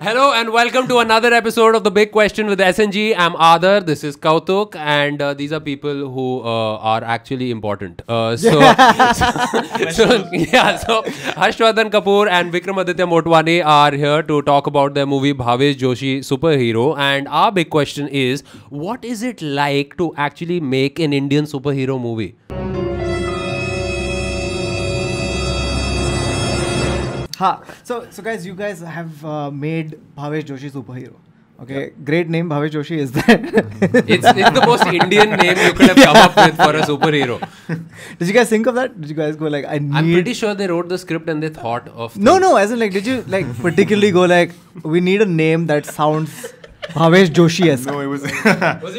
Hello and welcome to another episode of The Big Question with SNG. I'm Adar, this is Kautuk, and these are people who are actually important. So Harshvardhan Kapoor and Vikramaditya Motwane are here to talk about their movie Bhavesh Joshi Superhero. And our big question is, what is it like to actually make an Indian superhero movie? So guys, you guys have made Bhavesh Joshi Superhero. Okay, yeah. Great name, Bhavesh Joshi is there. it's the most Indian name you could have come up with for a superhero. Did you guys think of that? Did you guys go like, I'm pretty sure they wrote the script and they thought of... Things. No, as in like, did you like particularly go like, we need a name that sounds Bhavesh Joshi-esque? No, it was... was it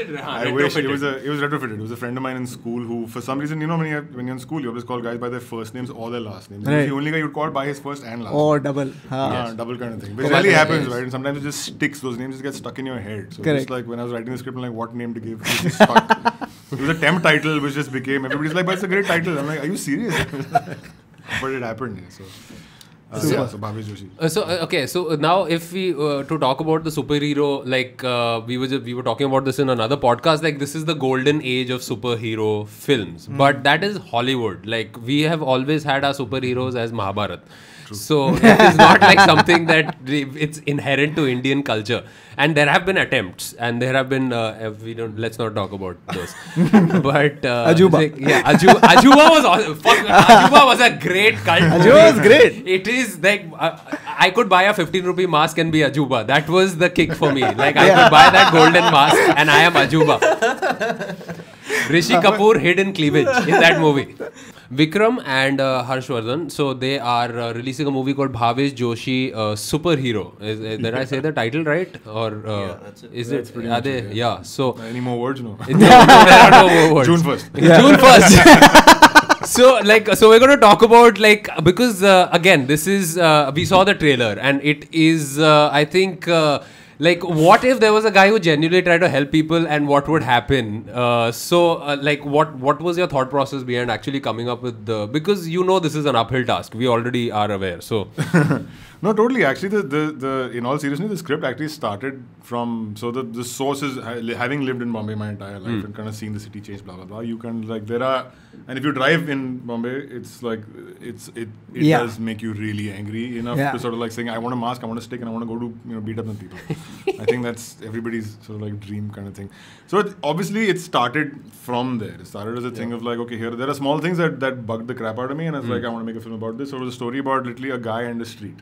retrofitted? I wish. It was retrofitted. It was a friend of mine in school who, for some reason, you know, when you're in school, you always call guys by their first names or their last names. Right. He's the only guy you'd call by his first and last name. Or double. Yes. Double kind of thing. Which really happens, right? And sometimes it just sticks. Those names just get stuck in your head. So it's like when I was writing the script, I'm like, what name to give? It was stuck. It was a temp title which just became... Everybody's like, but it's a great title. I'm like, are you serious? But it happened. So... So Bhavesh Joshi. So now if we to talk about the superhero, like we were talking about this in another podcast, like this is the golden age of superhero films, but that is Hollywood. Like we have always had our superheroes as Mahabharat. True. So it's not like something that it's inherent to Indian culture. And there have been attempts, and there have been let's not talk about those. But Ajuba, like, yeah, Ajuba was a great cult. Ajuba was great. It is like I could buy a 15 rupee mask and be Ajuba. That was the kick for me. Like I could buy that golden mask and I am Ajuba. Rishi Kapoor hid in cleavage in that movie. Vikram and Harshvardhan, so they are releasing a movie called Bhavesh Joshi Superhero. Did I say the title right? Or yeah, that's it. Is that's it? Are they? It, yeah. So any more words? No. There are no more words. June 1st. Yeah. June 1st. So we're going to talk about, like, because again, this is we saw the trailer and it is I think. Like, what if there was a guy who genuinely tried to help people and what would happen? What was your thought process behind actually coming up with the... Because you know this is an uphill task. We already are aware, so... No, totally. Actually, the in all seriousness, the script actually started from... So, the source is... Having lived in Bombay my entire life and kind of seeing the city change, blah, blah, blah. You can, like, there are... And if you drive in Bombay, it's like... It does make you really angry enough to sort of like saying, I want a mask, I want a stick, and I want to go to, you know, beat up on people. I think that's everybody's sort of like dream kind of thing. So obviously it started from there. It started as a thing of like, okay, here there are small things that bugged the crap out of me, and I was like, I want to make a film about this. So it was a story about literally a guy and a street.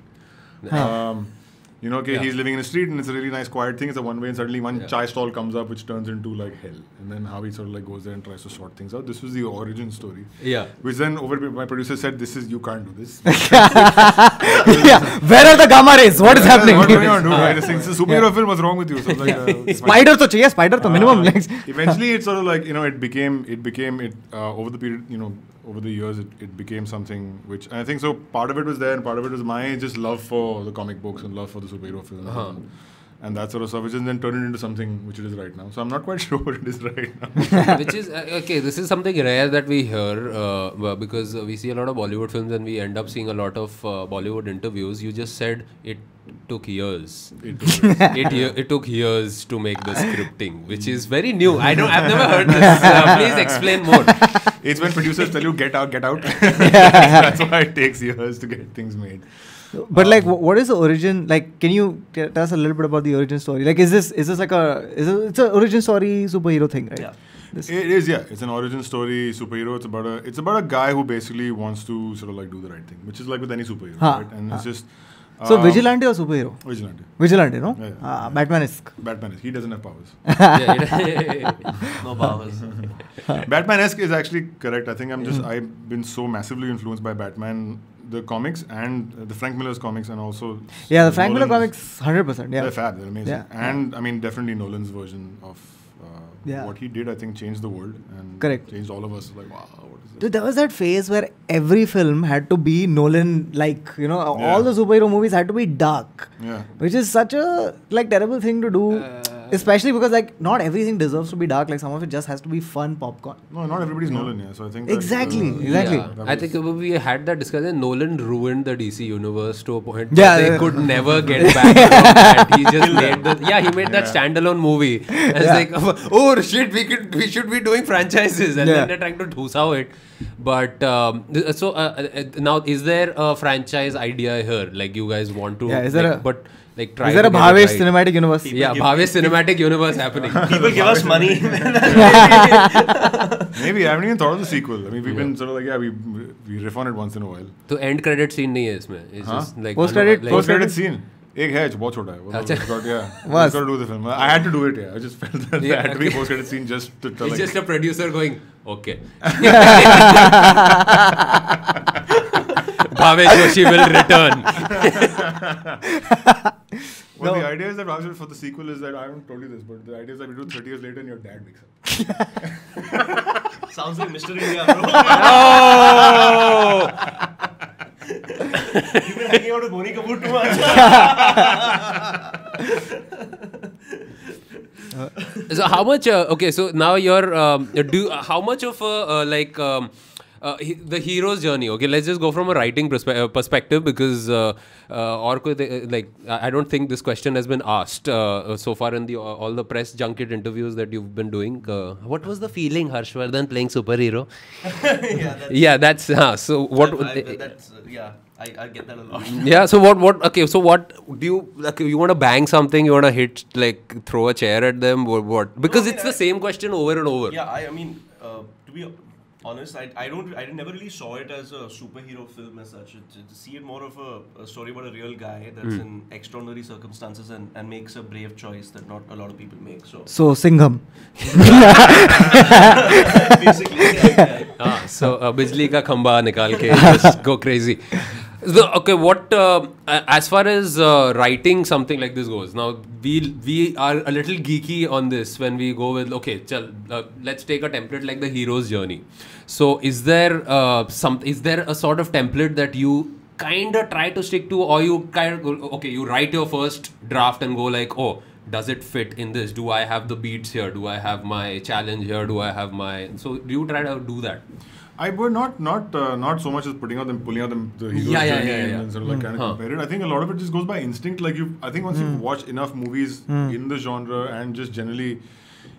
You know, okay, he's living in a street and it's a really nice quiet thing. It's a one way, and suddenly one chai stall comes up, which turns into like hell. And then how he sort of like goes there and tries to sort things out. This was the origin story. Yeah. Which then over my producer said, you can't do this. Where are the gamma rays? What is happening? What do you want to do? Right? It's a superhero film. What's wrong with you? So like, spider to minimum. Eventually, it's sort of like, you know, it became over the period, you know, over the years, it became something which, and I think so part of it was there and part of it was my just love for the comic books and love for the superhero film and that sort of stuff, which is then turned into something which it is right now. So I'm not quite sure what it is right now. Which is, okay, this is something rare that we hear because we see a lot of Bollywood films and we end up seeing a lot of Bollywood interviews. You just said it took years. It took years to make the scripting, which is very new. I've never heard this. Please explain more. It's when producers tell you, get out, get out. That's why it takes years to get things made. But like, what is the origin? Like, can you tell us a little bit about the origin story? Like, it's an origin story superhero thing, right? Yeah. It is, yeah. It's an origin story superhero. It's about a guy who basically wants to sort of like do the right thing, which is like with any superhero, right? And it's just... So vigilante or superhero? Vigilante. Vigilante, no? Yeah, yeah. Batman-esque. Batman-esque. He doesn't have powers. No powers. Batman-esque is actually correct. I think I've been so massively influenced by Batman, the comics and the Frank Miller's comics, and also... Yeah, the Frank Miller comics, 100%. Yeah. They're fab. They're amazing. Yeah. And I mean, definitely Nolan's version of... What he did, I think, changed the world and changed all of us. Like, wow, what is that? Dude, there was that phase where every film had to be Nolan, like, you know, all the superhero movies had to be dark, which is such a like terrible thing to do. Especially because like not everything deserves to be dark. Like some of it just has to be fun popcorn. No, not everybody's Nolan, yeah. So I think exactly. Yeah. I think we had that discussion. Nolan ruined the DC universe to a point. Yeah, they could never get back. That. He just made the he made that standalone movie. And it's like, oh shit, we should be doing franchises, and then they're trying to dhusao it. But so now, is there a franchise idea here? Like you guys want to? Yeah, is there like, is there a Bhavesh cinematic universe? People Bhavesh cinematic universe happening. People give us money. Maybe I haven't even thought of the sequel. I mean, we've been sort of like we riff on it once in a while. So end credit scene nahi hai isme. It's just like post credit scene. Ek hai, bahut chota hai. Got to do the film. I had to do it. Yeah. I just felt that there had to be post credit scene just to tell. It's like, just a producer going, okay. Bhavesh Joshi will return. Well, the idea is that Bhavesh for the sequel is that I haven't told you this, but the idea is that we do 30 years later and your dad wakes up. Sounds like Mr. India, bro. You've been hanging out with Boni Kapoor too much. So how much? Okay, so now you're how much of a like? The hero's journey. Okay, let's just go from a writing perspective because like I don't think this question has been asked so far in the all the press junket interviews that you've been doing. What was the feeling, Harshvardhan, playing superhero? So what? I get that a lot. Yeah. So what? Okay. So what do you like? You want to bang something? You want to hit like throw a chair at them? Or what? Because no, I mean, it's the same question over and over. Yeah. I mean, to be honest, I never really saw it as a superhero film as such. To see it more of a story about a real guy that's in extraordinary circumstances and makes a brave choice that not a lot of people make. So Singham. Basically. So Bijli ka khamba nikal ke just go crazy. Okay, what as far as writing something like this goes, now we are a little geeky on this when we go with okay, let's take a template like the hero's journey. So is there is there a sort of template that you kind of try to stick to, or you kind of you write your first draft and go like, oh, does it fit in this? Do I have the beats here? Do I have my challenge here? Do I have my? So do you try to do that? I would not so much as pulling out the hero's journey and sort of like kind of compare it. I think a lot of it just goes by instinct. Like I think once you've watched enough movies in the genre and just generally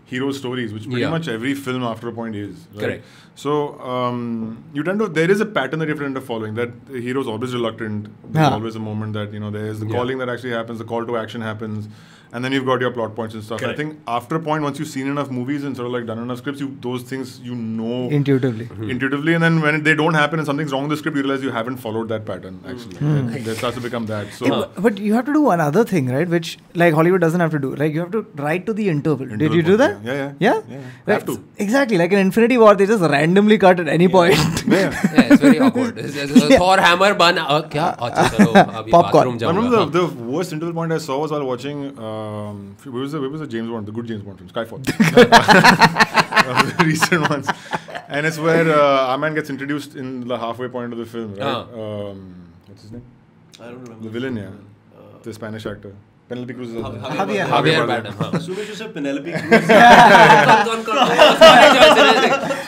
hero stories, which pretty much every film after a point is. Right? Correct. So you tend to there is a pattern that you tend to following. That the hero's always reluctant. There's always a moment that there is the calling that actually happens. The call to action happens. And then you've got your plot points and stuff. Correct. I think after a point, once you've seen enough movies and sort of like done enough scripts, those things intuitively. Intuitively, and then when they don't happen and something's wrong with the script, you realize you haven't followed that pattern actually. It starts to become that. So, but you have to do another thing, right? Which like Hollywood doesn't have to do. Like you have to write to the interval. Did you do that? Yeah. Have to. Exactly. Like in Infinity War, they just randomly cut at any point. Yeah, it's very awkward. Thor hammer ban. Popcorn. I remember the worst interval point I saw was while watching. Where was the James Bond, the good James Bond film, Skyfall. The recent ones. And it's where our man gets introduced in the halfway point of the film, right? What's his name? I don't remember. The villain, the Spanish actor. Penelope Cruz. Javier Bardem. As soon as you said Penelope Cruz.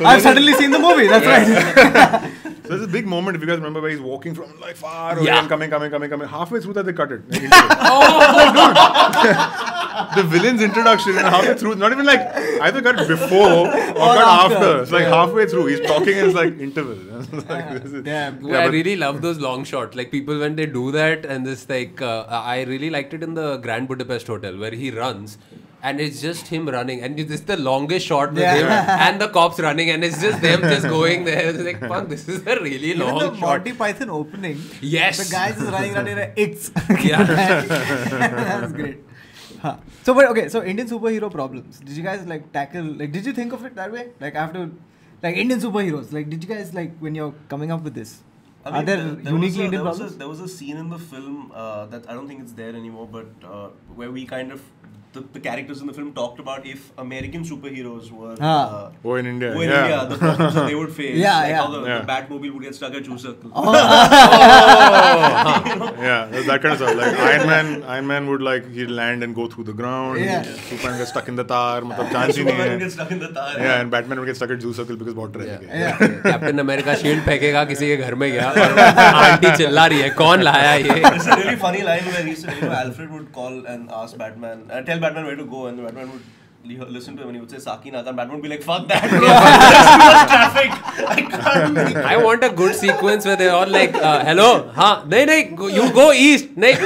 I've suddenly seen the movie, that's right. So there's a big moment, if you guys remember, where he's walking from like far away and coming. Halfway through that, they cut it. The villain's introduction, and halfway through, not even like, either cut before or cut after. It's like halfway through, he's talking and it's like interval. I really love those long shots. Like people, when they do that, and this like, I really liked it in the Grand Budapest Hotel, where he runs. And it's just him running, and it's the longest shot with him, and the cops running, and it's just them just going there. It's like, fuck, this is a really long shot. The Monty Python opening. Yes. The guy just running. It's. That's great. So, but okay, so Indian superhero problems. Did you guys like tackle? Like, did you think of it that way? Like, after, like Indian superheroes. Like, did you guys like when you're coming up with this? I mean, there was a scene in the film that I don't think it's there anymore, but where we kind of the characters in the film talked about if American superheroes were in India, the problems that they would face. Like how the Batmobile would get stuck at Jew Circle. That kind of stuff. Like Iron Man would he'd land and go through the ground. Superman gets stuck in the tar. Superman gets stuck in the tar. Yeah, and Batman would get stuck at Jew Circle because बहुत रहेगा. Captain America shield फेंकेगा किसी के घर में गया और aunty चिल्ला रही है कौन लाया ये. It's a really funny line where he said, Alfred would call and ask Batman, tell Batman where to go, and Batman would listen to him and he would say Saki Naka, and Batman would be like, fuck that, bro. There's too much traffic. I want a good sequence where they're all like, hello, huh? No, you go east. No, yaar.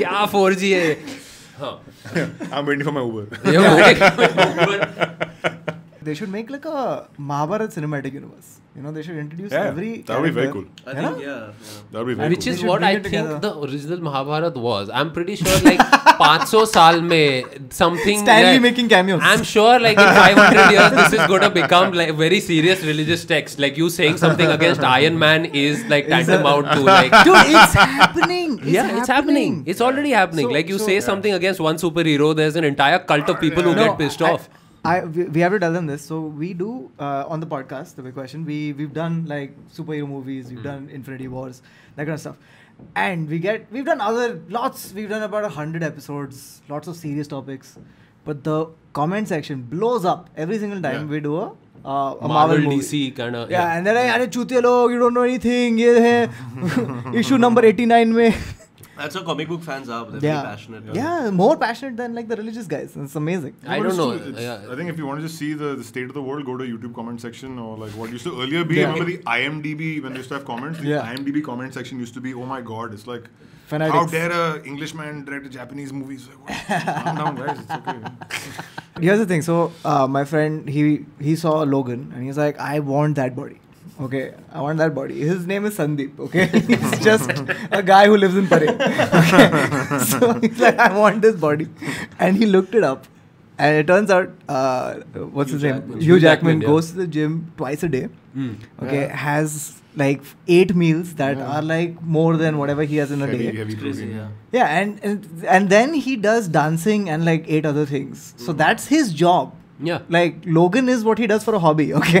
Kya 4G hai? Huh. I'm waiting for my Uber. They should make like a Mahabharat cinematic universe. You know, they should introduce every. That would be very cool. Which is what I think the original Mahabharat was. I'm pretty sure like 500 saal mein something. Stanley making cameos. I'm sure like in 500 years this is going to become like very serious religious text. Like you saying something against Iron Man is like tantamount to like. Dude, it's happening. It's happening. It's already happening. So, like you say something against one superhero, there's an entire cult of people who get pissed off. We have to tell them this. So we do on the podcast, the big question. We've done like superhero movies. We've done Infinity Wars, that kind of stuff. And we've done other lots. We've done about 100 episodes, lots of serious topics. But the comment section blows up every single time we do a Marvel DC kind of. Yeah, and they're like, "Chutiya log, you don't know anything. Issue number 89 mein." That's how comic book fans are. They're very passionate. Yeah, more passionate than like the religious guys. It's amazing. I don't know. I think if you want to just see the state of the world, go to YouTube comment section or like what used to earlier be. Remember the IMDb when they used to have comments? The IMDb comment section used to be, oh my god, it's like, fanatics. How dare an Englishman direct a Japanese movie? It's like, what? Calm down, guys. It's okay. Here's the thing. So my friend, he saw Logan and he's like, I want that body. Okay, I want that body. His name is Sandeep, okay? He's just a guy who lives in Paray. Okay? So he's like, I want this body. And he looked it up. And it turns out, what's his name? Hugh Jackman goes to the gym twice a day. Has like 8 meals that are like more than whatever he has in a day. And then he does dancing and like 8 other things. So that's his job. Yeah. Like Logan is what he does for a hobby, okay?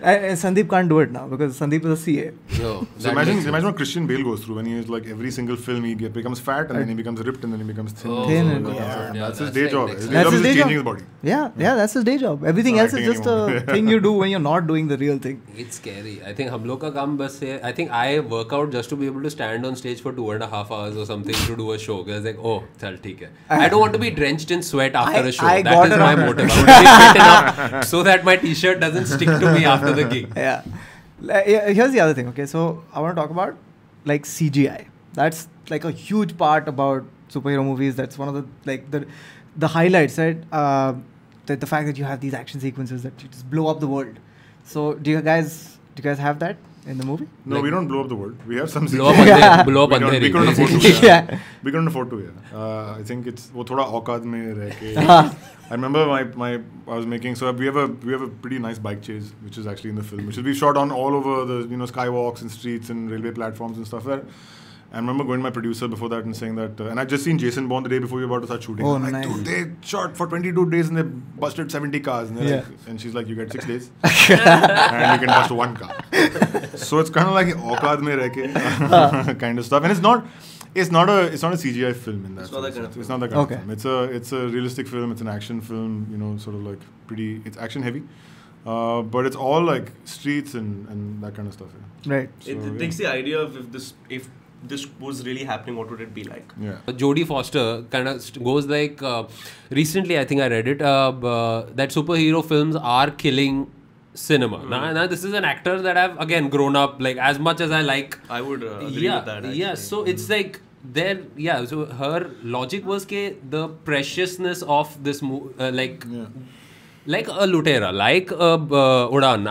Sandeep can't do it now because Sandeep is a CA. So imagine what Christian Bale goes through when he is like every single film he becomes fat and then he becomes ripped and then he becomes thin. That's his day job. His day job is changing his body. That's his day job. Everything else is just a thing you do when you're not doing the real thing. It's scary. I think hum log ka kaam bas hai. I think I work out just to be able to stand on stage for 2.5 hours or something to do a show. I was like, oh, chal theek hai. I don't want to be drenched in sweat after a show. That is my motive. I want to be fit enough so that my t-shirt doesn't stick to me after the gig. Here's the other thing. Okay, so I want to talk about like CGI. That's like a huge part about superhero movies. That's one of the highlights, right? The fact that you have these action sequences that just blow up the world. So do you guys have that in the movie? No, like, we don't blow up the world. We have some CGI. We couldn't afford to. We couldn't afford to. I think it's वो थोड़ा औकात में रह के. I remember I was making, so we have a pretty nice bike chase which is actually in the film, which is we shot on all over the skywalks and streets and railway platforms and stuff there. I remember going to my producer before that and saying that, and I'd just seen Jason Bourne the day before we were about to start shooting. Dude, they shot for 22 days and they busted 70 cars. And, and she's like, you get 6 days and you can bust 1 car. So it's kind of like औकात में रह के kind of stuff, and it's not a CGI film in that sense. It's not that kind of film. It's a realistic film. It's an action film. Sort of like pretty. It's action heavy, but it's all like streets and that kind of stuff. Yeah. Right. So, it takes the idea of if this was really happening, what would it be like? Yeah. Jodie Foster kind of goes like, recently I think I read it that superhero films are killing cinema. Now this is an actor that I've again grown up like as much as I like. I would agree with that. Actually. Yeah, so it's like there. Yeah, so her logic was that the preciousness of this like a Lutera, like a Udan.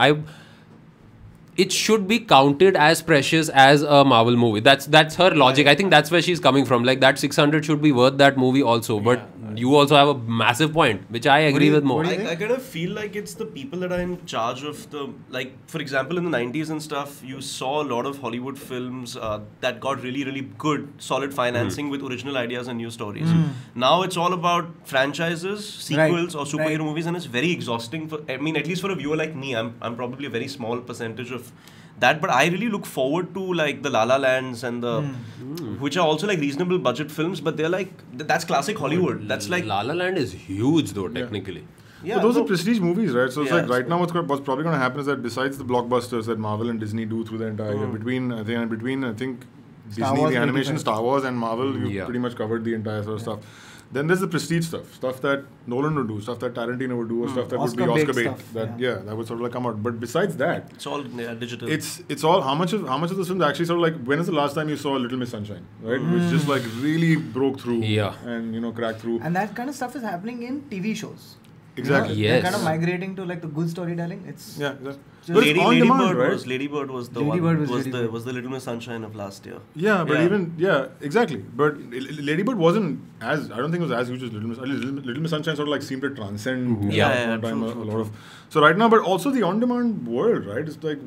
it should be counted as precious as a Marvel movie. That's her logic. I think that's where she's coming from. Like that 600 should be worth that movie also. But you also have a massive point, which I agree with more. I kind of feel like it's the people that are in charge of the, like, for example, in the 90s and stuff, you saw a lot of Hollywood films that got really, really good, solid financing with original ideas and new stories. Now it's all about franchises, sequels or superhero movies, and it's very exhausting. For, I mean, at least for a viewer like me, I'm probably a very small percentage of that, but I really look forward to like the La La Lands and the which are also like reasonable budget films, but they're like that's classic Hollywood. That's like La La Land is huge though technically. Yeah, so those are prestige movies, right? So it's like right now what's probably going to happen is that besides the blockbusters that Marvel and Disney do through the entire year, between Disney, the animation, Star Wars and Marvel, you pretty much covered the entire sort of stuff. Then there's the prestige stuff, stuff that Nolan would do, stuff that Tarantino would do, or stuff that would be Oscar bait. That would sort of like come out. But besides that, it's all digital. It's all how much of this film actually sort of like, when is the last time you saw Little Miss Sunshine, right? Which just like really broke through and cracked through. And that kind of stuff is happening in TV shows. Exactly. Yes. They're kind of migrating to like the good storytelling. It's Ladybird was the one, was the Little Miss Sunshine of last year. Yeah, but even exactly. But Ladybird wasn't as, I don't think it was as huge as Little Miss. Little Miss Sunshine sort of like seemed to transcend a lot of. So right now, but also the on-demand world, right? It's like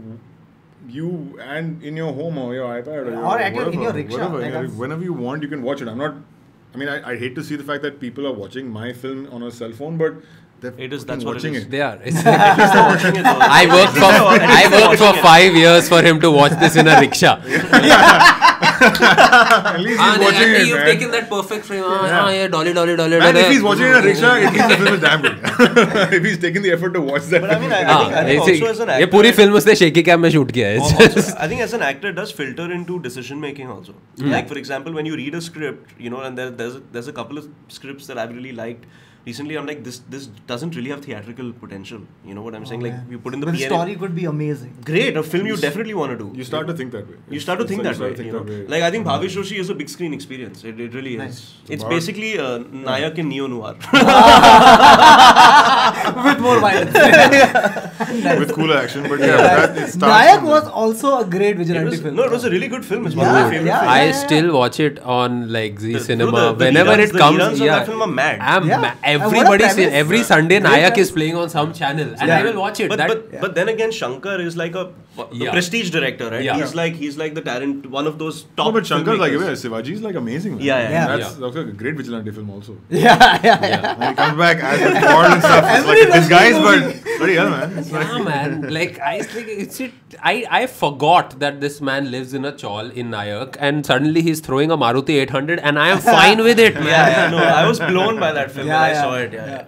you and in your home or your iPad or whatever, in your rickshaw, whenever you want, you can watch it. I hate to see the fact that people are watching my film on a cell phone, but that's what it is. They are. I worked for 5 years for him to watch this in a rickshaw. At least he's watching it. You've taken that perfect frame. Dolly. And if he's watching it in a rickshaw, it means the film is damn good. If he's taking the effort to watch that. But I think also as an actor, ये पूरी film उसने shaky cam में shoot किया है. I think as an actor, it does filter into decision making also. Like for example, when you read a script, and there's a couple of scripts that I've really liked. Recently, I'm like, this doesn't really have theatrical potential. You know what I'm saying? Like, you put in the story could be amazing. Great, a film you definitely want to do. You start to think that way. You start to think that way. Like, I think Bhavesh Joshi is a big screen experience. It really is. It's basically Nayak in neo-noir. With more violence. With cooler action, but Nayak was also a great vigilante film. No, it was a really good film. It's one of my favorite films. I still watch it on, like, Zee Cinema. Whenever it comes, that film are mad. Every Sunday Nayak is playing on some channel and I will watch it. But then again, Shankar is like a prestige director, right? He's like the talent, one of those top. No, but Shankar, like Sivaji is like amazing. Man. That's a great vigilante film also. He comes back as a god and stuff. It's like this guy's, but man. I forgot that this man lives in a chawl in Nayak and suddenly he's throwing a Maruti 800 and I am fine with it, man. I was blown by that film. I saw it, and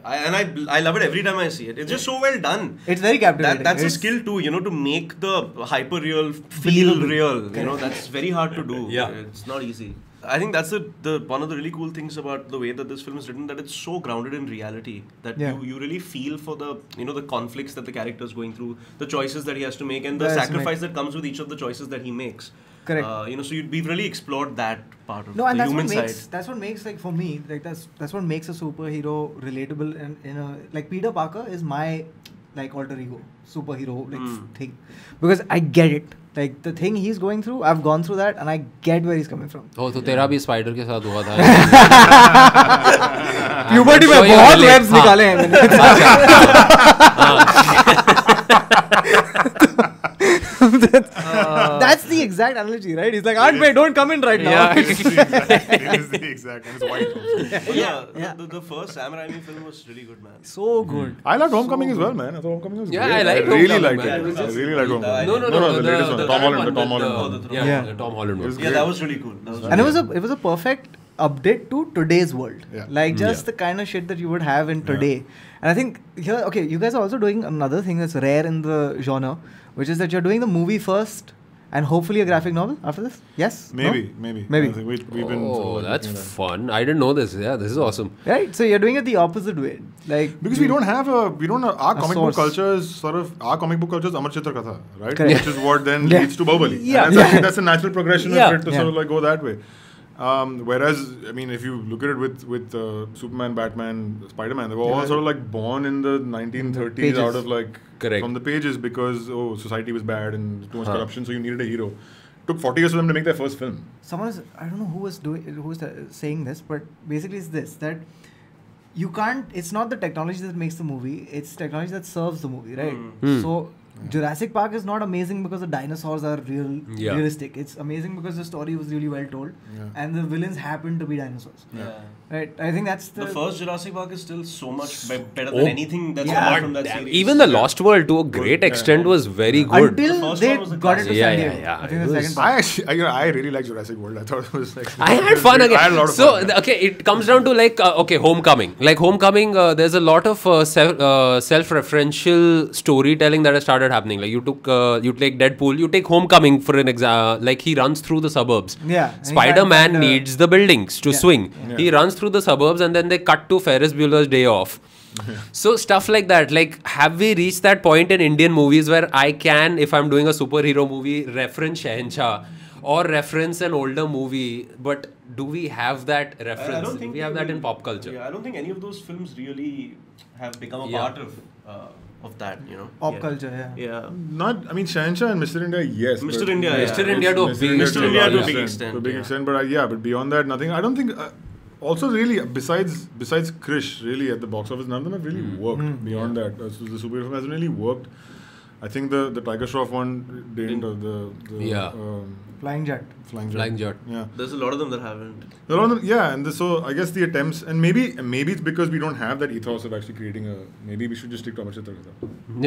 I love it every time I see it. It's just so well done. It's very captivating. That's a skill too, to make the hyper real feel real. That's very hard to do. It's not easy. I think that's one of the really cool things about the way that this film is written, that it's so grounded in reality that you really feel for the the conflicts that the character is going through, the choices that he has to make, and the sacrifice that comes with each of the choices that he makes. Correct. So we've really explored that part of the human side. That's what makes, like, for me, like that's what makes a superhero relatable. And like Peter Parker is my alter ego superhero thing, because I get it. Like the thing he's going through, I've gone through that, and I get where he's coming from. Oh, so तेरा भी spider के साथ हुआ था. Puberty में बहुत webs निकाले हैं मैंने. That's the exact analogy, right? He's like, Aunt May, don't come in right now. It is the exact. It's white. The first Sam Raimi film was really good, man. So good. I loved Homecoming as well, man. I thought Homecoming was great. I really liked it. No, the latest one. Tom Holland. The Tom Holland one. That was really cool. And it was a perfect update to today's world. Like just the kind of shit that you would have in today. And I think here, you guys are also doing another thing that's rare in the genre, which is that you're doing the movie first and hopefully a graphic novel after this? Yes? Maybe. That's fun. I didn't know this. Yeah, this is awesome. Right? So you're doing it the opposite way. Because our comic book culture is Amar Chitra Katha, right? Correct. Which is what then leads to Bahubali. That's a natural progression for it to go that way. Whereas, I mean, if you look at it with Superman, Batman, Spider-Man, they were all sort of like born in the 1930s out of like from the pages, because society was bad and too much corruption, so you needed a hero. Took 40 years for them to make their first film. I don't know who was saying this, but basically it's this, that you can't, it's not the technology that makes the movie, it's technology that serves the movie, right? So Jurassic Park is not amazing because the dinosaurs are realistic. It's amazing because the story was really well told, and the villains happened to be dinosaurs. Right? I think that's the first Jurassic Park is still so much better than anything that's come out from that series. Even the Lost World, to a great extent, was very good. Until they got it to San Diego. I think the second part. I really like Jurassic World. I thought it was like I had a lot of fun. Okay, it comes down to like Homecoming. Like Homecoming, there's a lot of self-referential storytelling that has started happening. Like you take Deadpool, you take Homecoming for an example. Like he runs through the suburbs. Spider-Man needs the buildings to swing. He runs through the suburbs, and then they cut to Ferris Bueller's Day Off. So stuff like that. Like, have we reached that point in Indian movies where I can, if I'm doing a superhero movie, reference Shahanshah or reference an older movie? But do we have that reference? I don't think we have that in pop culture. Yeah, I don't think any of those films really have become a part of that, you know, pop culture. Not, I mean, Shahanshah and Mr. India, yes. Mr. India to a big extent, but but beyond that, nothing. I don't think. Also, really, besides Krish, really at the box office, none of them have really worked beyond that. So the superhero film hasn't really worked. I think the Tiger Shroff one didn't. Flying Jet. Yeah. There's a lot of them that haven't. There are a lot of them, and so I guess the attempts, and maybe it's because we don't have that ethos of actually creating a. Maybe we should just stick to Amar Chitra.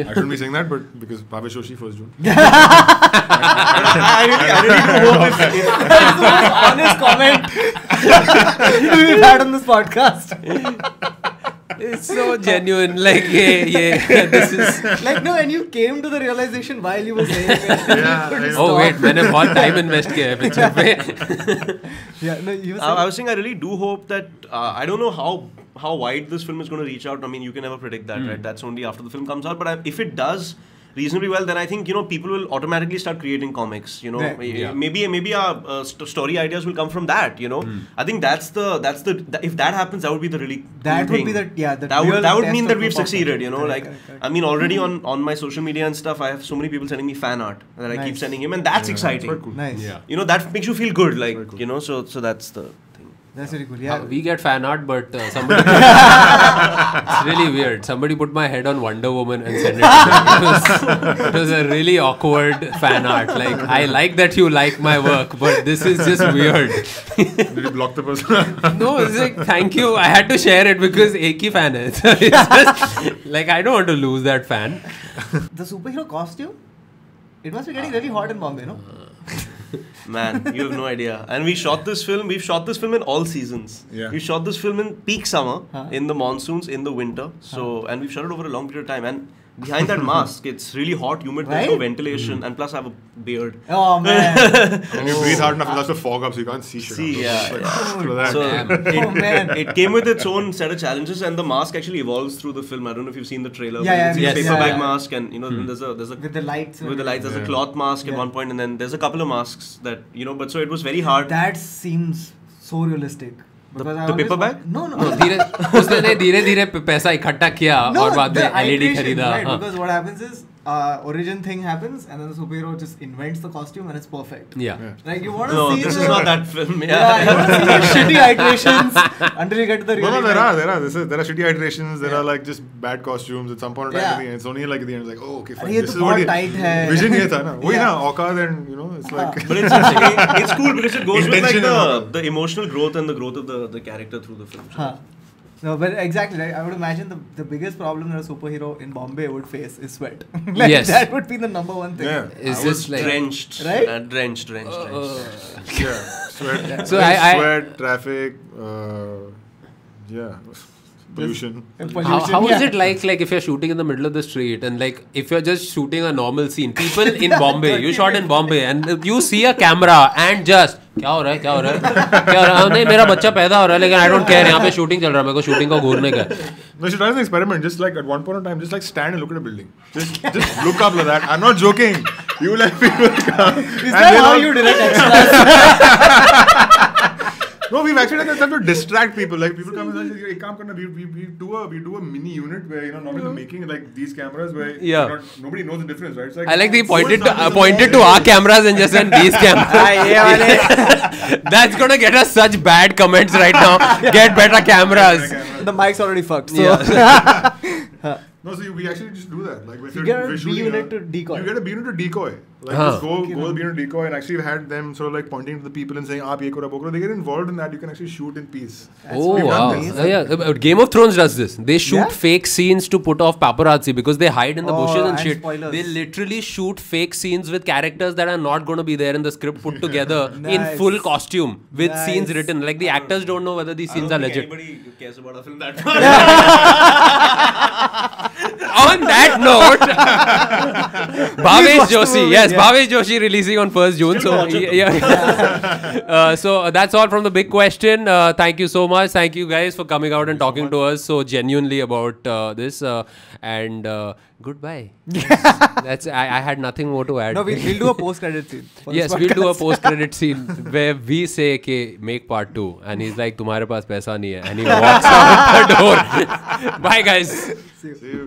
I shouldn't be saying that, but because Bhavesh Joshi 1st June. I really know this. Honest comment we've had on this podcast. It's so genuine, like this is like and you came to the realization while you were saying it. Wait, मैंने बहुत time invest किया है picture पे. I was saying I really do hope that I don't know how wide this film is going to reach out. I mean, you can never predict that, right? That's only after the film comes out. But if it does reasonably well, then I think, you know, people will automatically start creating comics, you know. Maybe our story ideas will come from that, you know. I think that's the if that happens, that would be the really cool thing. That would mean that we've succeeded, you know. I mean, already on my social media and stuff, I have so many people sending me fan art that I keep sending him, and that's exciting. That's cool. You know, that makes you feel good, like, you know, so that's the thing. That's really cool. We get fan art, but somebody it's really weird. Somebody put my head on Wonder Woman and sent it to me. It was a really awkward fan art. Like, I like that you like my work, but this is just weird. Did you block the person? No, it's like, thank you. I had to share it because ek hi fan hai. So it's just like, I don't want to lose that fan. The superhero costume? It must be getting really hot in Bombay, no? Man, you have no idea. And we've shot this film in all seasons. We shot this film in peak summer, in the monsoons, in the winter. So, and we've shot it over a long period of time. And behind that mask, it's really hot, humid, there's no ventilation. And plus, I have a beard. Oh, man. And you breathe hard enough, that's the fog up, so you can't see shit. It came with its own set of challenges, and the mask actually evolves through the film. I don't know if you've seen the trailer. It's a paper bag mask, and, you know, there's a with the lights. There's a cloth mask at one point, and then there's a couple of masks that, you know, but so it was very hard. That seems so realistic. The paper bag? No. उसने धीरे-धीरे पैसा इकट्ठा किया और बाद में LED खरीदा. Because what happens is origin thing happens, and then the superhero just invents the costume, and it's perfect. Like, you want to see this is not that film. You want to see shitty iterations until you get to the real. There are shitty iterations. There are like just bad costumes at some point in time. At the end, it's only like at the end, like, oh, okay, fine. This is what vision ये था ना. वही ना औकात, and you know, it's like. But it's cool because it goes with like the emotional growth and the growth of the character through the film. No, but exactly, I would imagine the biggest problem that a superhero in Bombay would face is sweat. Like, that would be the #1 thing. Is this like drenched, right? Drenched. Sweat. So sweat, traffic, pollution. How is it like if you're shooting in the middle of the street, and like if you're just shooting a normal scene, people in Bombay, you shot in Bombay, and you see a camera and just क्या हो रहा है नहीं मेरा बच्चा पैदा हो रहा है लेकिन I don't care यहाँ पे shooting चल रहा है मेरे को shooting का घूरने का. We should try an experiment. Just like at one point in time, just like stand and look at a building. Just look up like that. I'm not joking. You will have people come. Is that how you direct extras? No, we've actually done that to distract people. Like people come and say, we do a mini unit where, you know, not in the making, like these cameras where nobody knows the difference, right? It's like, I like they pointed to our cameras and just said these cameras. That's gonna get us such bad comments right now. Get better cameras. The mic's already fucked. So. Yeah. No, so we actually just do that. Like you get a B-unit to decoy. You get a B-unit to decoy. Like just go B-unit to decoy, and actually had them sort of like pointing to the people and saying, "Aap ye karo, wo karo." They get involved in that. You can actually shoot in peace. Oh wow! Yeah, Game of Thrones does this. They shoot fake scenes to put off paparazzi because they hide in the bushes and shit. Spoilers. They literally shoot fake scenes with characters that are not going to be there in the script, put together in full costume with scenes written. Like the actors don't know whether these scenes are legit. Anybody cares about a film that much? On that note, Bhavesh Joshi, Bhavesh Joshi releasing on 1st June. So that's all from The Big Question. Thank you so much. Thank you guys for coming out and talking to us so genuinely about this. Goodbye. That's I had nothing more to add. No, we'll do a post-credit scene. Yes, we'll do a post-credit scene where we say, okay, make part 2. And he's like, tumhare paas paisa nahi hai. And he walks out the door. Bye, guys. See you.